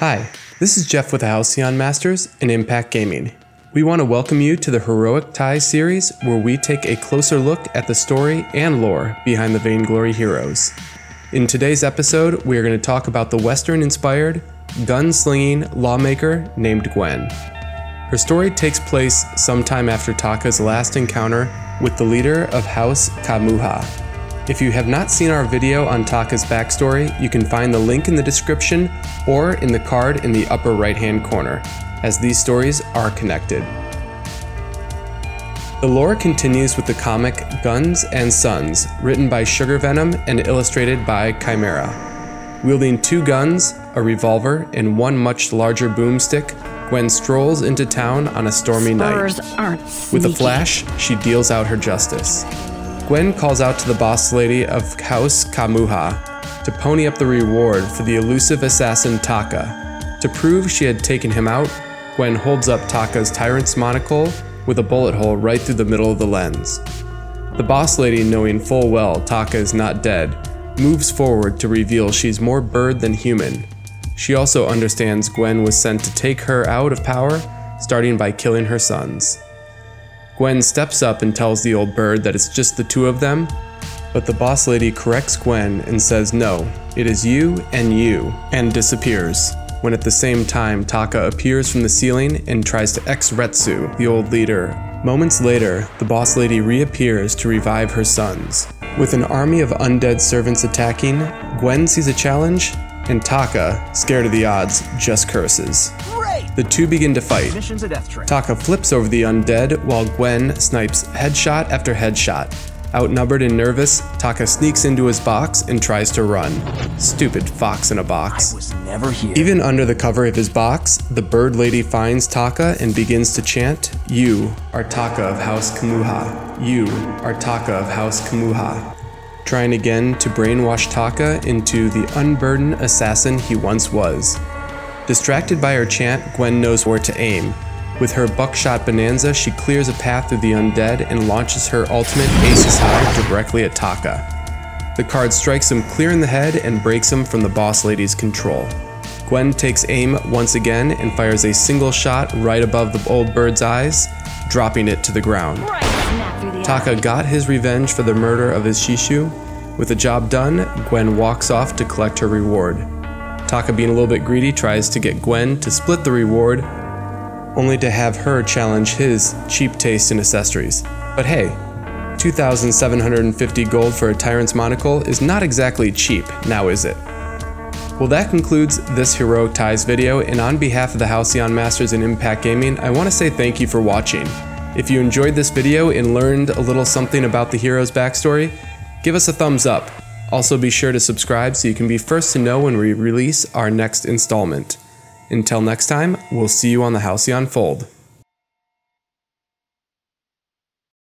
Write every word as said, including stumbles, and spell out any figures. Hi, this is Jeff with the Halcyon Masters and Impact Gaming. We want to welcome you to the Heroic Ties series, where we take a closer look at the story and lore behind the Vainglory heroes. In today's episode, we are going to talk about the Western-inspired, gun-slinging lawmaker named Gwen. Her story takes place sometime after Taka's last encounter with the leader of House Kamuha. If you have not seen our video on Taka's backstory, you can find the link in the description or in the card in the upper right-hand corner, as these stories are connected. The lore continues with the comic Guns and Sons, written by Sugar Venom and illustrated by Chimera. Wielding two guns, a revolver, and one much larger boomstick, Gwen strolls into town on a stormy night. With a flash, she deals out her justice. Gwen calls out to the boss lady of House Kamuha to pony up the reward for the elusive assassin Taka. To prove she had taken him out, Gwen holds up Taka's Tyrant's Monocle with a bullet hole right through the middle of the lens. The boss lady, knowing full well Taka is not dead, moves forward to reveal she's more bird than human. She also understands Gwen was sent to take her out of power, starting by killing her sons. Gwen steps up and tells the old bird that it's just the two of them, but the boss lady corrects Gwen and says no, it is you and you, and disappears, when at the same time Taka appears from the ceiling and tries to ex-Retsu, the old leader. Moments later, the boss lady reappears to revive her sons. With an army of undead servants attacking, Gwen sees a challenge, and Taka, scared of the odds, just curses. The two begin to fight. Taka flips over the undead while Gwen snipes headshot after headshot. Outnumbered and nervous, Taka sneaks into his box and tries to run. Stupid fox in a box. I was never here. Even under the cover of his box, the bird lady finds Taka and begins to chant, "You are Taka of House Kamuha. You are Taka of House Kamuha." Trying again to brainwash Taka into the unburdened assassin he once was. Distracted by her chant, Gwen knows where to aim. With her buckshot bonanza, she clears a path through the undead and launches her ultimate Aces High directly at Taka. The card strikes him clear in the head and breaks him from the boss lady's control. Gwen takes aim once again and fires a single shot right above the old bird's eyes, dropping it to the ground. Taka got his revenge for the murder of his Shishu. With the job done, Gwen walks off to collect her reward. Taka, being a little bit greedy, tries to get Gwen to split the reward, only to have her challenge his cheap taste in accessories. But hey, two thousand seven hundred fifty gold for a Tyrant's Monocle is not exactly cheap, now is it? Well, that concludes this Heroic Ties video, and on behalf of the Halcyon Masters and Impact Gaming, I want to say thank you for watching. If you enjoyed this video and learned a little something about the hero's backstory, give us a thumbs up. Also, be sure to subscribe so you can be first to know when we release our next installment. Until next time, we'll see you on the Halcyon Fold.